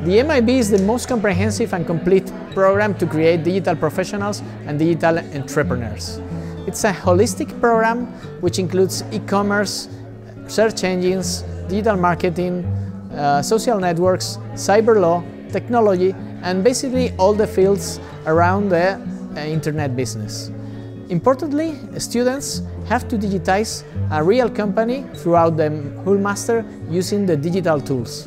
The MIB is the most comprehensive and complete program to create digital professionals and digital entrepreneurs. It's a holistic program which includes e-commerce, search engines, digital marketing, social networks, cyber law, technology, and basically all the fields around the internet business. Importantly, students have to digitize a real company throughout the whole master using the digital tools.